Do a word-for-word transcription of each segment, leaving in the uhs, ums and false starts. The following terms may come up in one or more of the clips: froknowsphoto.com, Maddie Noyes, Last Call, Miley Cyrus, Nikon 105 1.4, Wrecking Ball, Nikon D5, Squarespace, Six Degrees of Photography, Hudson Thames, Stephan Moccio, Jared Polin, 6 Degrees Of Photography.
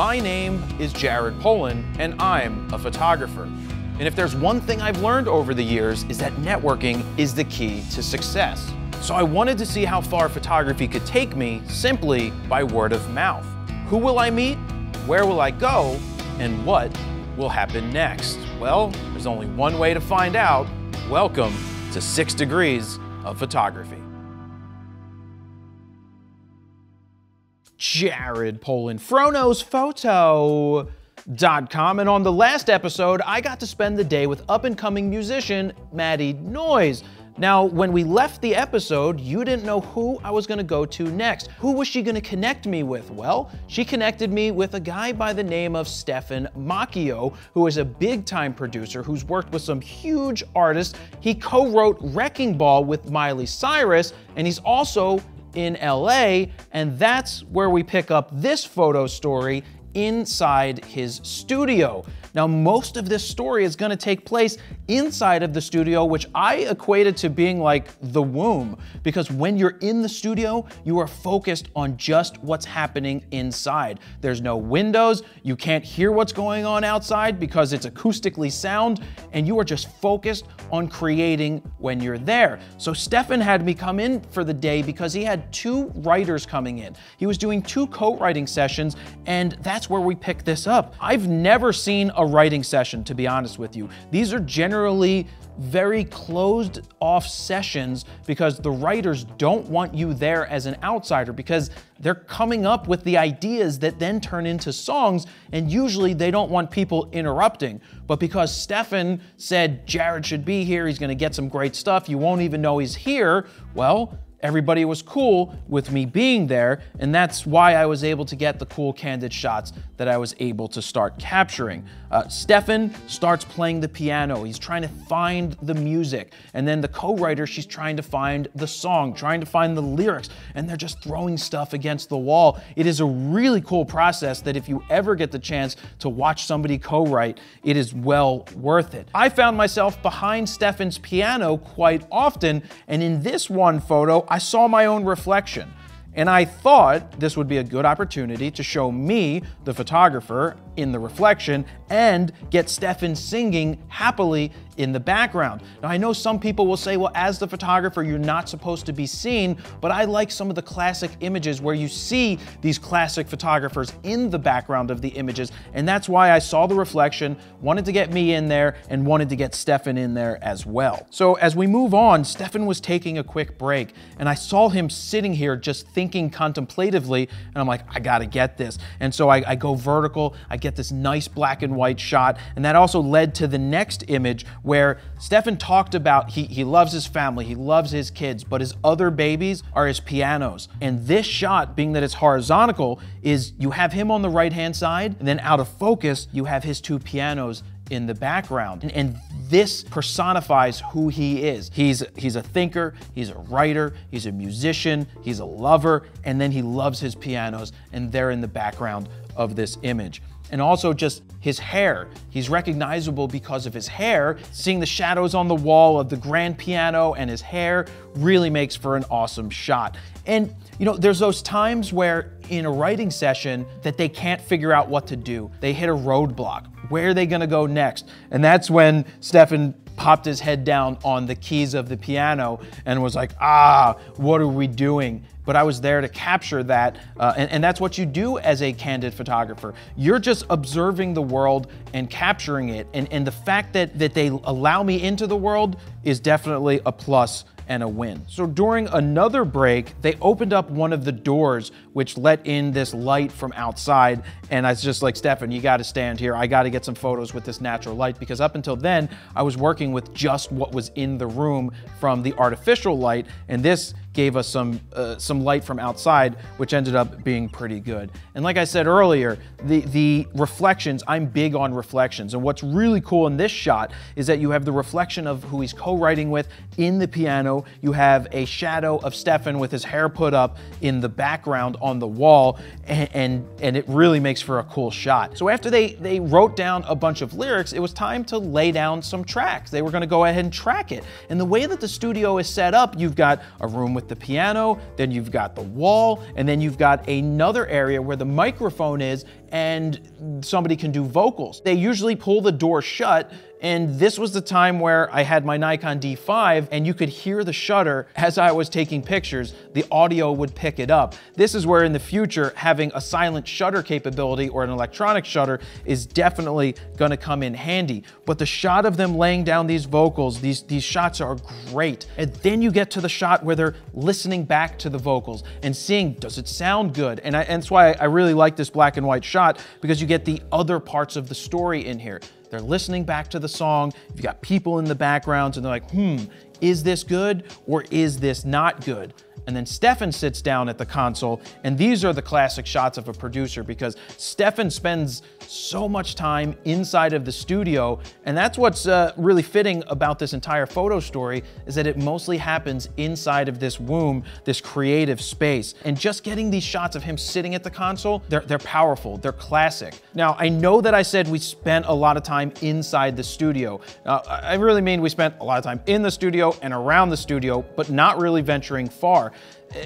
My name is Jared Polin, and I'm a photographer. And if there's one thing I've learned over the years is that networking is the key to success. So I wanted to see how far photography could take me simply by word of mouth. Who will I meet? Where will I go? And what will happen next? Well, there's only one way to find out. Welcome to Six Degrees of Photography. Jared Polin, fro knows photo dot com, and on the last episode, I got to spend the day with up-and-coming musician Maddie Noyes. Now, when we left the episode, you didn't know who I was gonna go to next. Who was she gonna connect me with? Well, she connected me with a guy by the name of Stephan Moccio, who is a big-time producer who's worked with some huge artists. He co-wrote Wrecking Ball with Miley Cyrus, and he's also in L A, and that's where we pick up this photo story inside his studio. Now, most of this story is gonna take place inside of the studio, which I equated to being like the womb, because when you're in the studio, you are focused on just what's happening inside. There's no windows, you can't hear what's going on outside because it's acoustically sound, and you are just focused on creating when you're there. So Stephan had me come in for the day because he had two writers coming in. He was doing two co-writing sessions, and that's That's where we pick this up. I've never seen a writing session, to be honest with you. These are generally very closed off sessions because the writers don't want you there as an outsider, because they're coming up with the ideas that then turn into songs, and usually they don't want people interrupting. But because Stephan said Jared should be here, he's gonna get some great stuff, you won't even know he's here, well, everybody was cool with me being there, and that's why I was able to get the cool candid shots that I was able to start capturing. Uh, Stephan starts playing the piano. He's trying to find the music. And then the co-writer, she's trying to find the song, trying to find the lyrics, and they're just throwing stuff against the wall. It is a really cool process that if you ever get the chance to watch somebody co-write, it is well worth it. I found myself behind Stephan's piano quite often, and in this one photo, I saw my own reflection, and I thought this would be a good opportunity to show me, the photographer, in the reflection and get Stephan singing happily in the background. Now, I know some people will say, well, as the photographer, you're not supposed to be seen, but I like some of the classic images where you see these classic photographers in the background of the images, and that's why I saw the reflection, wanted to get me in there, and wanted to get Stephan in there as well. So as we move on, Stephan was taking a quick break, and I saw him sitting here just thinking contemplatively, and I'm like, I gotta get this. And so I, I go vertical, I get this nice black and white shot, and that also led to the next image, where Stephan talked about he, he loves his family, he loves his kids, but his other babies are his pianos. And this shot, being that it's horizontal, is you have him on the right-hand side, and then out of focus, you have his two pianos in the background. And, and this personifies who he is. He's, he's a thinker, he's a writer, he's a musician, he's a lover, and then he loves his pianos, and they're in the background of this image. And also just his hair. He's recognizable because of his hair. Seeing the shadows on the wall of the grand piano and his hair really makes for an awesome shot. And you know, there's those times where in a writing session that they can't figure out what to do. They hit a roadblock. Where are they gonna go next? And that's when Stephan popped his head down on the keys of the piano and was like, ah, what are we doing? But I was there to capture that, uh, and, and that's what you do as a candid photographer. You're just observing the world and capturing it, and, and the fact that, that they allow me into the world is definitely a plus and a win. So during another break, they opened up one of the doors, which let in this light from outside. And I was just like, Stephan, you gotta stand here. I gotta get some photos with this natural light, because up until then, I was working with just what was in the room from the artificial light. And this gave us some, uh, some light from outside, which ended up being pretty good. And like I said earlier, the, the reflections, I'm big on reflections. And what's really cool in this shot is that you have the reflection of who he's co-writing with in the piano. You have a shadow of Stephan with his hair put up in the background on the wall, and, and, and it really makes for a cool shot. So after they, they wrote down a bunch of lyrics, it was time to lay down some tracks. They were gonna go ahead and track it. And the way that the studio is set up, you've got a room with With the piano, then you've got the wall, and then you've got another area where the microphone is, and somebody can do vocals. They usually pull the door shut, and this was the time where I had my Nikon D five and you could hear the shutter as I was taking pictures. The audio would pick it up. This is where in the future, having a silent shutter capability or an electronic shutter is definitely gonna come in handy. But the shot of them laying down these vocals, these, these shots are great. And then you get to the shot where they're listening back to the vocals and seeing, does it sound good? And, I, and that's why I really like this black and white shot, because you get the other parts of the story in here. They're listening back to the song. You've got people in the backgrounds and they're like, hmm, is this good or is this not good? And then Stephan sits down at the console, and these are the classic shots of a producer, because Stephan spends so much time inside of the studio, and that's what's uh, really fitting about this entire photo story, is that it mostly happens inside of this womb, this creative space. And just getting these shots of him sitting at the console, they're, they're powerful, they're classic. Now, I know that I said we spent a lot of time inside the studio. Uh, I really mean we spent a lot of time in the studio and around the studio, but not really venturing far.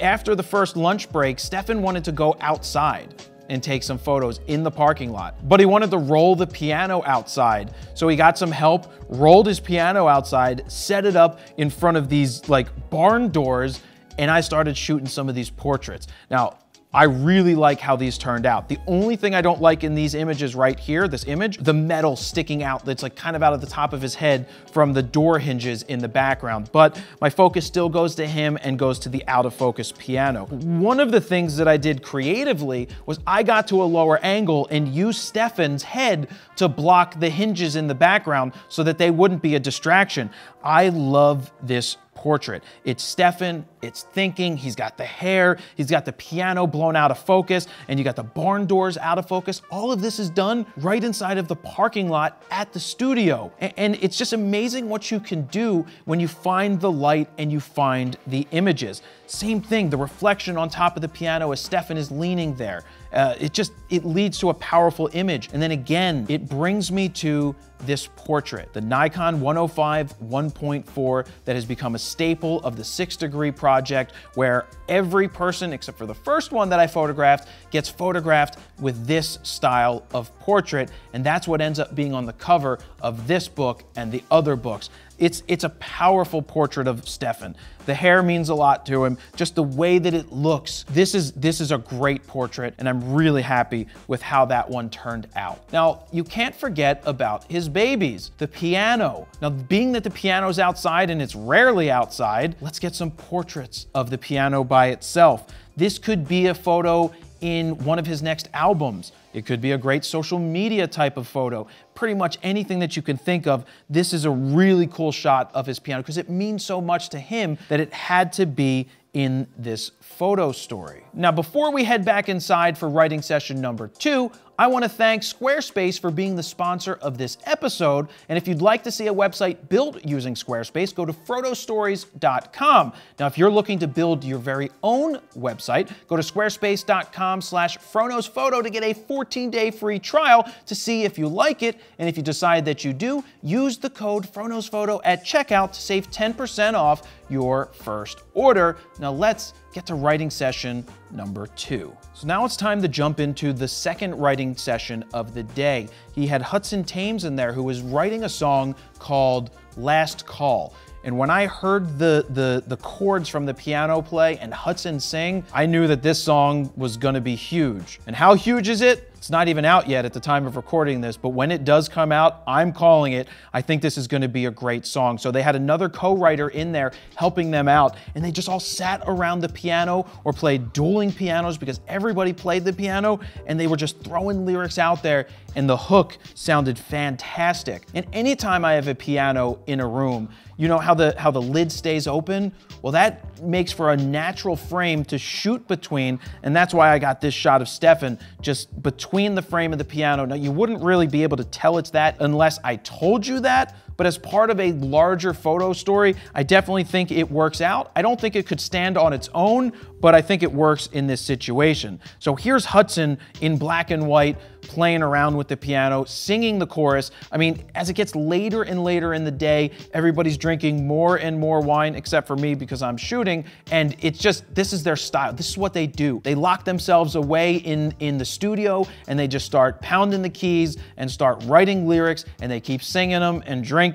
After the first lunch break, Stephan wanted to go outside and take some photos in the parking lot, but he wanted to roll the piano outside. So he got some help, rolled his piano outside, set it up in front of these like barn doors, and I started shooting some of these portraits. Now, I really like how these turned out. The only thing I don't like in these images right here, this image, the metal sticking out that's like kind of out of the top of his head from the door hinges in the background. But my focus still goes to him and goes to the out of focus piano. One of the things that I did creatively was I got to a lower angle and used Stephan's head to block the hinges in the background so that they wouldn't be a distraction. I love this portrait. It's Stephan, it's thinking, he's got the hair, he's got the piano blown out of focus, and you got the barn doors out of focus. All of this is done right inside of the parking lot at the studio. And it's just amazing what you can do when you find the light and you find the images. Same thing, the reflection on top of the piano as Stephan is leaning there. Uh, it just, it leads to a powerful image. And then again, it brings me to this portrait, the Nikon one oh five one point four that has become a staple of the Six Degree project, where every person, except for the first one that I photographed, gets photographed with this style of portrait. And that's what ends up being on the cover of this book and the other books. It's, it's a powerful portrait of Stephan. The hair means a lot to him, just the way that it looks. This is, this is a great portrait, and I'm really happy with how that one turned out. Now, you can't forget about his babies, the piano. Now, being that the piano's outside and it's rarely outside, let's get some portraits of the piano by itself. This could be a photo in one of his next albums. It could be a great social media type of photo. Pretty much anything that you can think of, this is a really cool shot of his piano because it means so much to him that it had to be in this photo story. Now, before we head back inside for writing session number two, I want to thank Squarespace for being the sponsor of this episode. And if you'd like to see a website built using Squarespace, go to photo stories dot com. Now, if you're looking to build your very own website, go to squarespace dot com slash froknowsphoto to get a fourteen day free trial to see if you like it. And if you decide that you do, use the code froknowsphoto at checkout to save ten percent off your first order. Now let's get to writing session number two. So now it's time to jump into the second writing session of the day. He had Hudson Thames in there, who was writing a song called Last Call. And when I heard the, the, the chords from the piano play and Hudson sing, I knew that this song was gonna be huge. And how huge is it? It's not even out yet at the time of recording this, but when it does come out, I'm calling it. I think this is gonna be a great song. So they had another co-writer in there helping them out, and they just all sat around the piano or played dueling pianos because everybody played the piano, and they were just throwing lyrics out there, and the hook sounded fantastic. And anytime I have a piano in a room, you know how the, how the lid stays open? Well, that makes for a natural frame to shoot between, and that's why I got this shot of Stephan just between the frame of the piano. Now, you wouldn't really be able to tell it's that unless I told you that, but as part of a larger photo story, I definitely think it works out. I don't think it could stand on its own, but I think it works in this situation. So here's Hudson in black and white, playing around with the piano, singing the chorus. I mean, as it gets later and later in the day, everybody's drinking more and more wine, except for me because I'm shooting, and it's just, this is their style. This is what they do. They lock themselves away in, in the studio, and they just start pounding the keys and start writing lyrics, and they keep singing them and drinking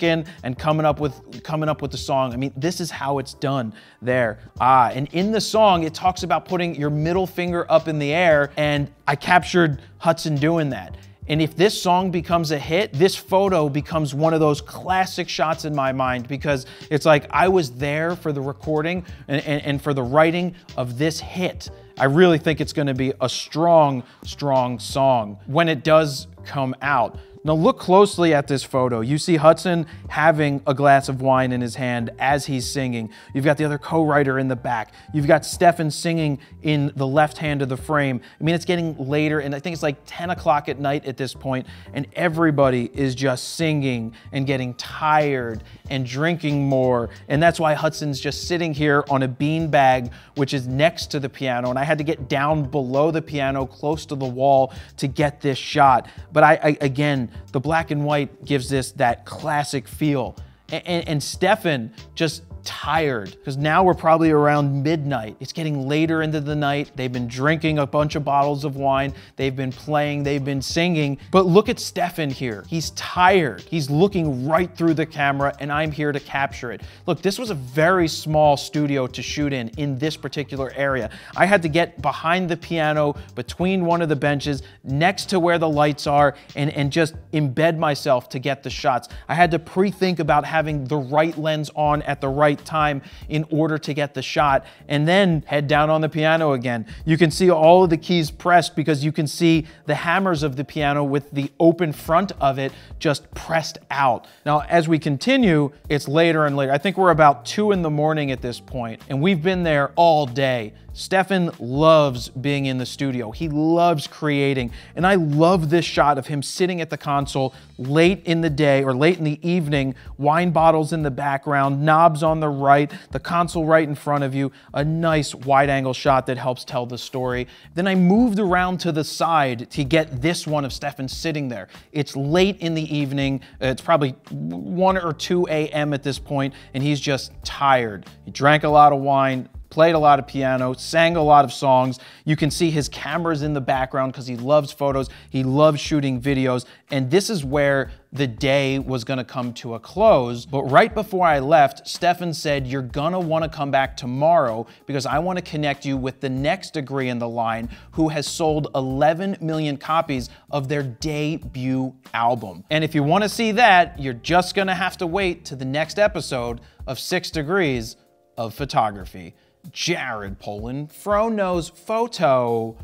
and coming up with, coming up with the song. I mean, this is how it's done there. Ah, and in the song, it talks about putting your middle finger up in the air, and I captured Hudson doing that. And if this song becomes a hit, this photo becomes one of those classic shots in my mind, because it's like I was there for the recording and, and, and for the writing of this hit. I really think it's gonna be a strong, strong song when it does come out. Now look closely at this photo. You see Hudson having a glass of wine in his hand as he's singing. You've got the other co-writer in the back. You've got Stephan singing in the left hand of the frame. I mean, it's getting later, and I think it's like ten o'clock at night at this point, and everybody is just singing and getting tired and drinking more. And that's why Hudson's just sitting here on a bean bag, which is next to the piano. And I had to get down below the piano, close to the wall, to get this shot. But I, I again, the black and white gives this that classic feel. And, and, and Stephan just tired, because now we're probably around midnight. It's getting later into the night. They've been drinking a bunch of bottles of wine. They've been playing, they've been singing. But look at Stephan here. He's tired. He's looking right through the camera, and I'm here to capture it. Look, this was a very small studio to shoot in, in this particular area. I had to get behind the piano, between one of the benches, next to where the lights are, and, and just embed myself to get the shots. I had to pre-think about having the right lens on at the right time in order to get the shot, and then head down on the piano again. You can see all of the keys pressed, because you can see the hammers of the piano with the open front of it just pressed out. Now, as we continue, it's later and later. I think we're about two in the morning at this point, and we've been there all day. Stephan loves being in the studio. He loves creating. And I love this shot of him sitting at the console late in the day or late in the evening, wine bottles in the background, knobs on the right, the console right in front of you, a nice wide angle shot that helps tell the story. Then I moved around to the side to get this one of Stephan sitting there. It's late in the evening. It's probably one or two A M at this point, and he's just tired. He drank a lot of wine, played a lot of piano, sang a lot of songs. You can see his cameras in the background because he loves photos, he loves shooting videos, and this is where the day was gonna come to a close. But right before I left, Stephan said, you're gonna wanna come back tomorrow, because I wanna connect you with the next degree in the line, who has sold eleven million copies of their debut album. And if you wanna see that, you're just gonna have to wait to the next episode of Six Degrees of Photography. Jared Polin, fro knows photo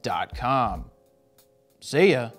dot com. See ya.